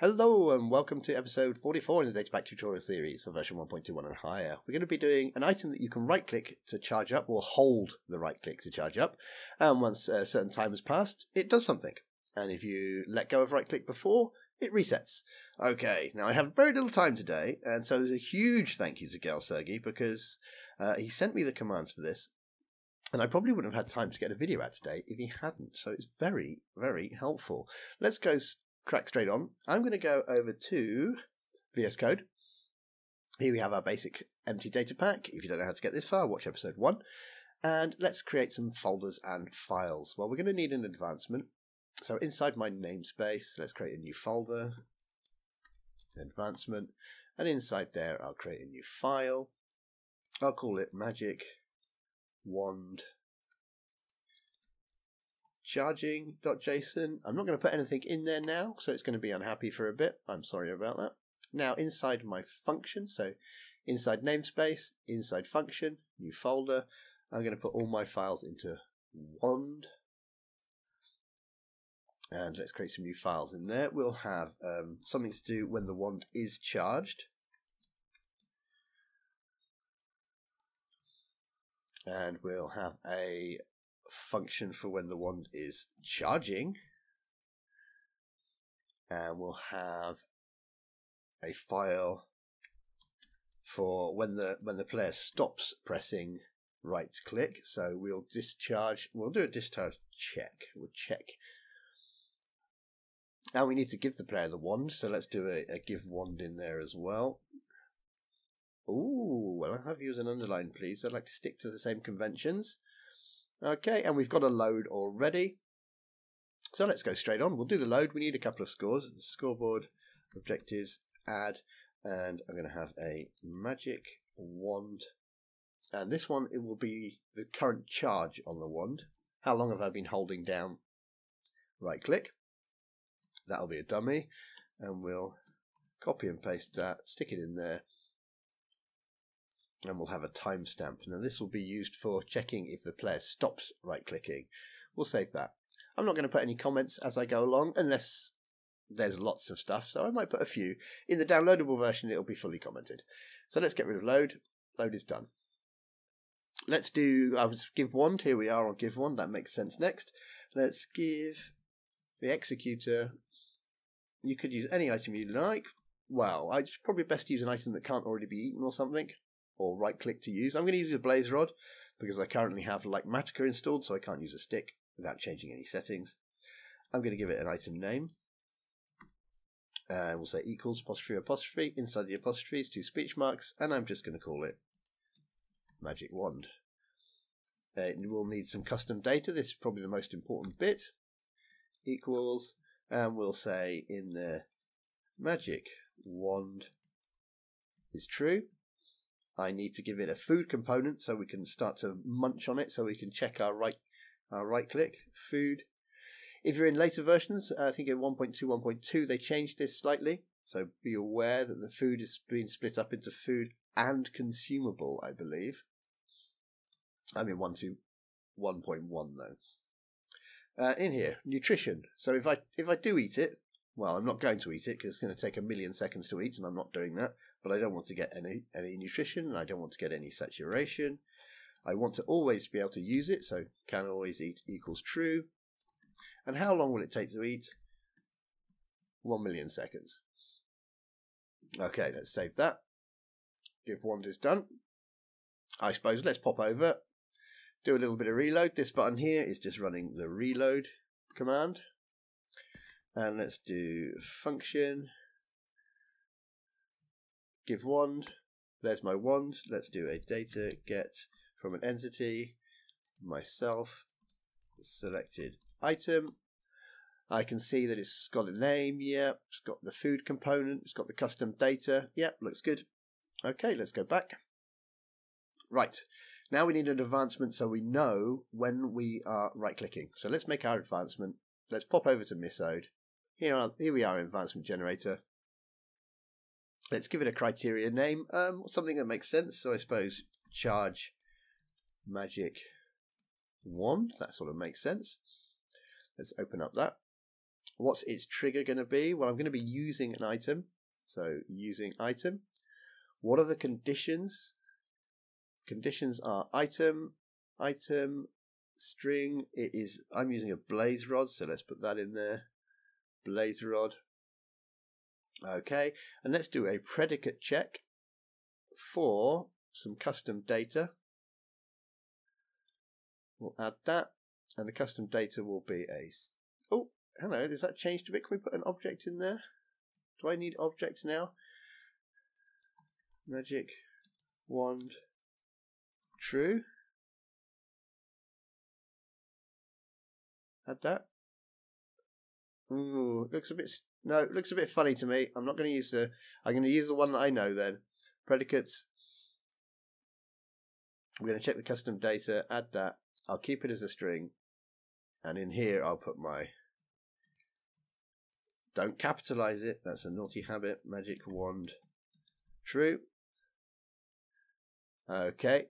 Hello and welcome to episode 44 in the Data Pack tutorial series for version 1.21 and higher. We're going to be doing an item that you can right click to charge up, or hold the right click to charge up, and once a certain time has passed it does something, and if you let go of right click before it resets. Okay, now I have very little time today, and so there's a huge thank you to GalSergey because he sent me the commands for this, and I probably wouldn't have had time to get a video out today if he hadn't, so it's very, very helpful. Let's go crack straight on. I'm going to go over to VS Code. Here we have our basic empty data pack. If you don't know how to get this far, watch episode 1. And let's create some folders and files. Well, we're going to need an advancement. So inside my namespace, let's create a new folder, advancement. And inside there, I'll create a new file. I'll call it magic wand charging.json. I'm not going to put anything in there now, so it's going to be unhappy for a bit. I'm sorry about that. Now inside my function, so inside namespace, inside function, new folder, I'm going to put all my files into wand. And let's create some new files in there. We'll have something to do when the wand is charged. And we'll have a function for when the wand is charging, and we'll have a file for when the player stops pressing right click. So we'll do a discharge check. We'll check. And we need to give the player the wand, so let's do a give wand in there as well. Ooh, well, I'll have you as an underline, please. I'd like to stick to the same conventions. Okay, and we've got a load already. So let's go straight on. We'll do the load. We need a couple of scores. Scoreboard, objectives, add, and I'm going to have a magic wand. And this one, it will be the current charge on the wand. How long have I been holding down right click? That'll be a dummy. And we'll copy and paste that, stick it in there. And we'll have a timestamp. Now this will be used for checking if the player stops right-clicking. We'll save that. I'm not going to put any comments as I go along, unless there's lots of stuff, so I might put a few. In the downloadable version, it'll be fully commented. So let's get rid of load. Load is done. Let's do give wand. Here we are on give wand. That makes sense next. Let's give the executor. You could use any item you like. Well, I'd probably best use an item that can't already be eaten or something, or right click to use. I'm going to use a blaze rod because I currently have Matica installed, so I can't use a stick without changing any settings. I'm going to give it an item name, and we'll say equals apostrophe apostrophe. Inside the apostrophes, 2 speech marks, and I'm just going to call it magic wand. We'll need some custom data. This is probably the most important bit. Equals, and we'll say in the magic wand is true. I need to give it a food component so we can start to munch on it, so we can check our right click food. If you're in later versions, I think in 1.2 they changed this slightly, so be aware that the food is being split up into food and consumable, I believe. I'm in 1.1 though. In here, nutrition. So if I do eat it, well, I'm not going to eat it because it's going to take a million seconds to eat, and I'm not doing that. But I don't want to get any nutrition, and I don't want to get any saturation. I want to always be able to use it, so can always eat equals true. And how long will it take to eat? 1 million seconds. Okay, let's save that. Give wand is done. I suppose let's pop over, do a little bit of reload. This button here is just running the reload command. And let's do function. Give wand. There's my wand. Let's do a data get from an entity, myself, selected item. I can see that it's got a name. Yeah, it's got the food component. It's got the custom data. Yep, yeah, looks good. Okay, let's go back. Right. Now we need an advancement so we know when we are right clicking. So let's make our advancement. Let's pop over to Misode. Here we are in advancement generator. Let's give it a criteria name, something that makes sense. So I suppose charge magic wand, that sort of makes sense. Let's open up that. What's its trigger going to be? Well, I'm going to be using an item. So using item. What are the conditions? Conditions are item, item, string. It is, I'm using a blaze rod, so let's put that in there. Blaze rod. Okay, and let's do a predicate check for some custom data. We'll add that, and the custom data will be a... Oh, hello, does that change a bit? Can we put an object in there? Do I need object now? Magic wand true. Add that. Ooh, looks a bit... No, it looks a bit funny to me. I'm not going to use the... I'm going to use the one that I know then. Predicates. I'm going to check the custom data, add that. I'll keep it as a string. And in here, I'll put my... Don't capitalize it. That's a naughty habit. Magic wand. True. Okay.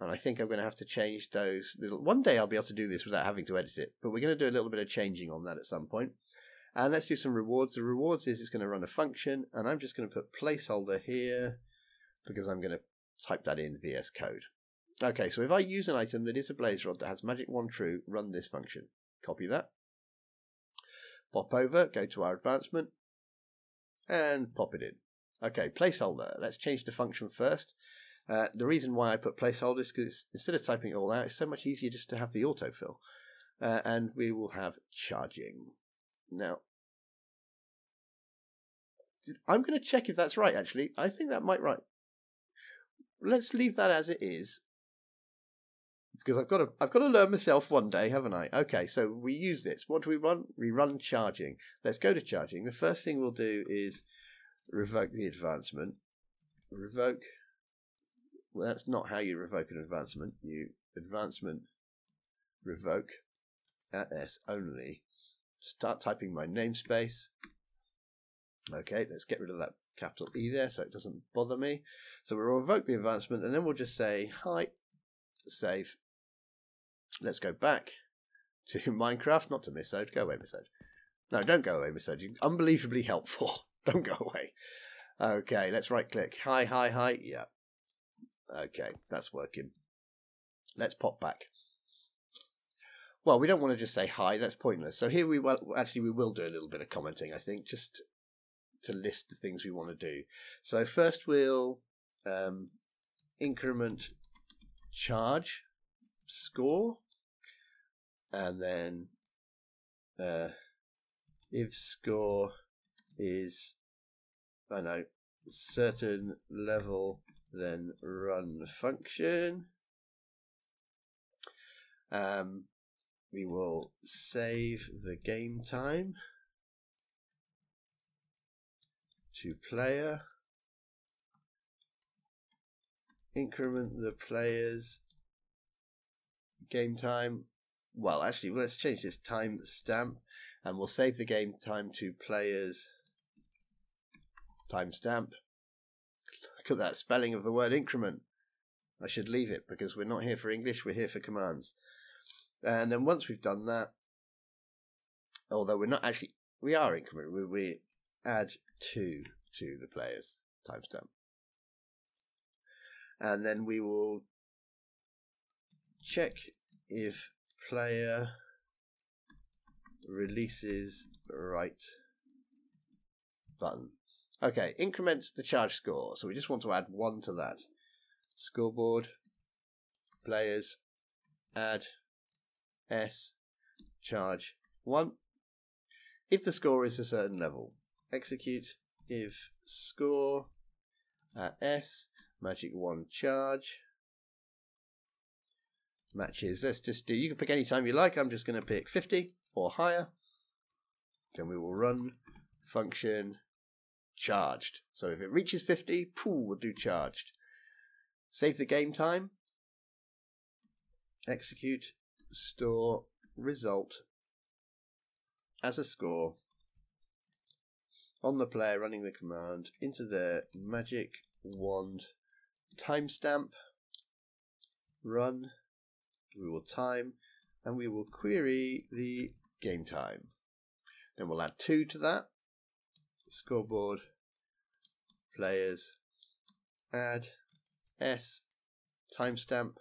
And I think I'm going to have to change those little... One day I'll be able to do this without having to edit it. But we're going to do a little bit of changing on that at some point. And let's do some rewards. The rewards is it's going to run a function. And I'm just going to put placeholder here because I'm going to type that in VS Code. Okay, so if I use an item that is a blaze rod that has magic wand true, run this function. Copy that. Pop over, go to our advancement, and pop it in. Okay, placeholder. Let's change the function first. The reason why I put placeholder is because instead of typing it all out, it's so much easier just to have the autofill. And we will have charging. Now, I'm going to check if that's right, actually. I think that might be right. Let's leave that as it is. Because I've got to learn myself one day, haven't I? Okay, so we use this. What do we run? We run charging. Let's go to charging. The first thing we'll do is revoke the advancement. Revoke. Well, that's not how you revoke an advancement. You advancement revoke at s only. Start typing my namespace. Okay, let's get rid of that capital E there so it doesn't bother me. So we'll revoke the advancement and then we'll just say hi, save. Let's go back to Minecraft, not to Misode. Go away, Misode. No, don't go away, Misode. You're unbelievably helpful. Don't go away. Okay, let's right click. Hi, hi, hi. Yeah. Okay, that's working. Let's pop back. Well, we don't want to just say hi, that's pointless. So here we will do a little bit of commenting, I think, just to list the things we want to do. So first we'll increment charge score, and then if score is, I don't know, certain level, then run the function. We will save the game time to player, increment the player's game time. Well, actually, let's change this time stamp, and we'll save the game time to player's timestamp. Look at that spelling of the word increment. I should leave it because we're not here for English, we're here for commands. And then once we've done that, although we're not actually, we are increment, we add 2 to the player's timestamp. And then we will check if player releases right button. Okay, increment the charge score. So we just want to add 1 to that. Scoreboard, players, add S, charge 1. If the score is a certain level, execute if score at S, magic wand charge, matches. Let's just do, you can pick any time you like. I'm just going to pick 50 or higher. Then we will run function charged. So if it reaches 50, pooh, we'll do charged. Save the game time, execute, store result as a score on the player running the command into their magic wand timestamp, run. We will time and we will query the game time. Then we'll add 2 to that. Scoreboard players add s timestamp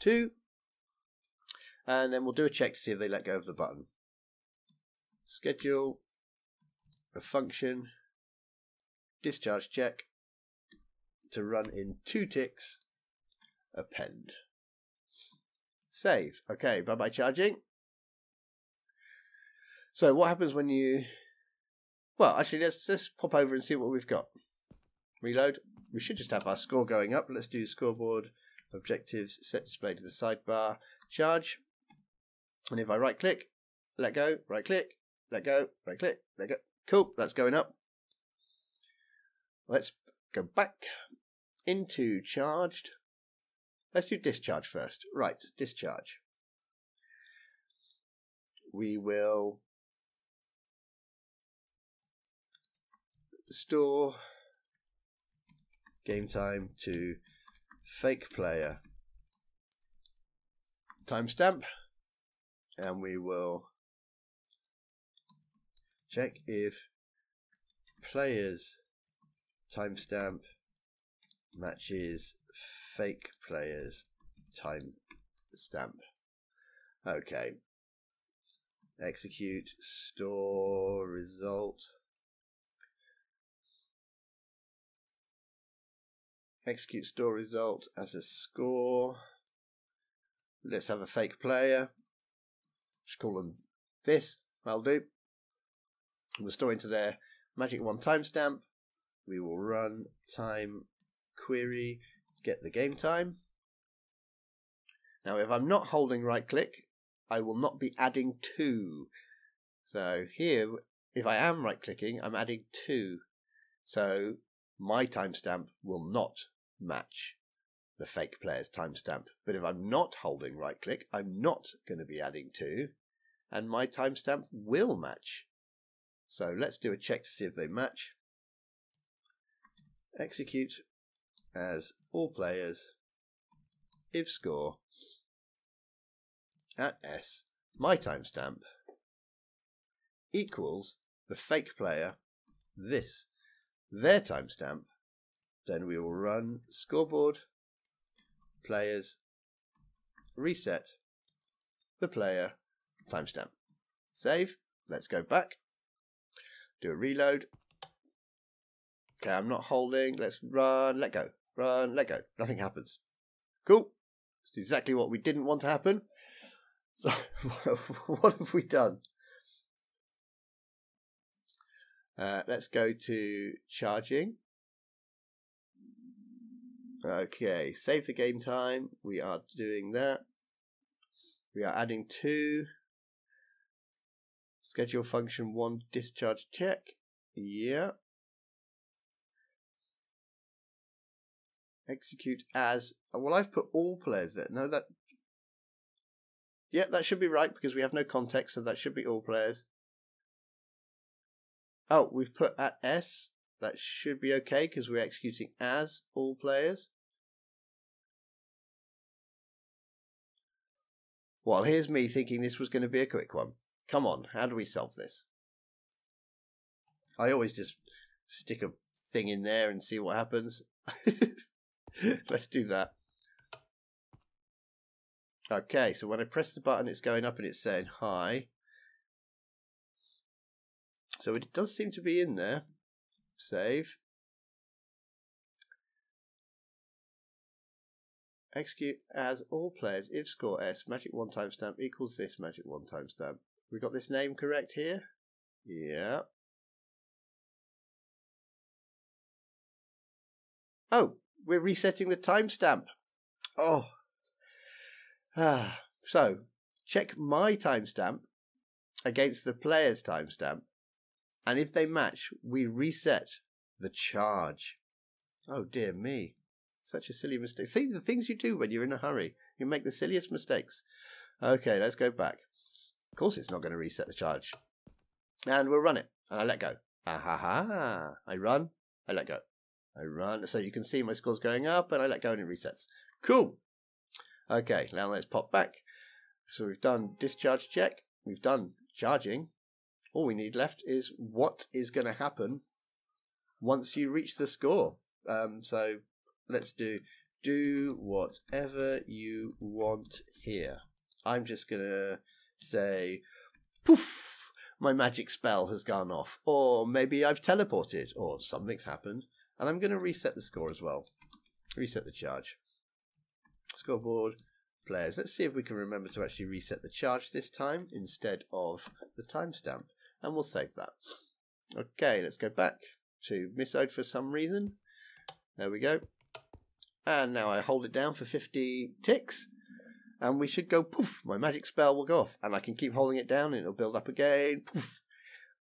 2, and then we'll do a check to see if they let go of the button. Schedule a function discharge check to run in 2 ticks. Append. Save. Okay, bye bye charging. So what happens when you? Well, actually, let's just pop over and see what we've got. Reload. We should just have our score going up. Let's do scoreboard objectives, set display to the sidebar, charge. And if I right click, let go, right click, let go, right click, let go. Cool, that's going up. Let's go back into charged. Let's do discharge first. Right, discharge. We will store game time to fake player timestamp, and we will check if player's timestamp matches fake player's timestamp. Okay. Execute, store result. Execute store result as a score. Let's have a fake player. Just call them this. That'll do. We'll store into their magic wand timestamp. We will run time query, get the game time. Now, if I'm not holding right click, I will not be adding 2. So here, if I am right clicking, I'm adding 2. So my timestamp will not match the fake player's timestamp. But if I'm not holding right click, I'm not going to be adding 2, and my timestamp will match. So let's do a check to see if they match. Execute as all players, if score at s, my timestamp equals the fake player, this, their timestamp, then we will run scoreboard players reset the player timestamp. Save. Let's go back, do a reload. Okay, I'm not holding. Let's run, let go, run, let go. Nothing happens. Cool. It's exactly what we didn't want to happen. So what have we done? Let's go to charging. Okay, save the game time. We are doing that. We are adding 2. Schedule function 1 discharge check. Yeah. Execute as, well, I've put all players there. No, that, yeah, that should be right because we have no context, so that should be all players. Oh, we've put at s. That should be okay because we're executing as all players. Well, here's me thinking this was going to be a quick one. Come on, how do we solve this? I always just stick a thing in there and see what happens. Let's do that. Okay, so when I press the button, it's going up and it's saying hi. So it does seem to be in there. Save. Execute as all players if score s, magic wand timestamp equals this magic wand timestamp. We got this name correct here? Yeah. Oh, we're resetting the timestamp. Oh. So, check my timestamp against the player's timestamp, and if they match, we reset the charge. Oh dear me, such a silly mistake. See the things you do when you're in a hurry. You make the silliest mistakes. Okay, let's go back. Of course it's not going to reset the charge. And we'll run it, and I let go. Ahaha, I run, I let go. I run, so you can see my score's going up, and I let go and it resets. Cool. Okay, now let's pop back. So we've done discharge check, we've done charging, all we need left is what is going to happen once you reach the score. So let's do whatever you want here. I'm just going to say, poof, my magic spell has gone off, or maybe I've teleported, or something's happened. And I'm going to reset the score as well. Reset the charge. Scoreboard, players. Let's see if we can remember to actually reset the charge this time instead of the timestamp. And we'll save that. Okay, let's go back to Misode for some reason. There we go. And now I hold it down for 50 ticks. And we should go, poof, my magic spell will go off. And I can keep holding it down and it'll build up again. Poof.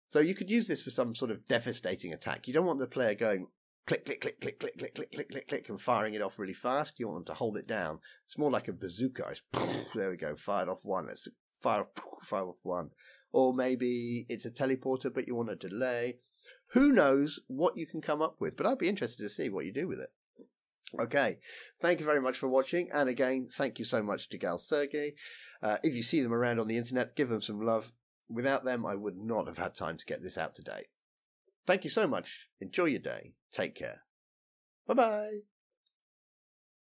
So you could use this for some sort of devastating attack. You don't want the player going click, click, click, click, click, click, click, click, click, click, and firing it off really fast. You want them to hold it down. It's more like a bazooka. It's, poof, there we go, fired off one. Let's fire off, poof, fire off one. Or maybe it's a teleporter, but you want a delay. Who knows what you can come up with, but I'd be interested to see what you do with it. Okay, thank you very much for watching, and again, thank you so much to GalSergey. If you see them around on the internet, give them some love. Without them, I would not have had time to get this out today. Thank you so much. Enjoy your day. Take care. Bye-bye.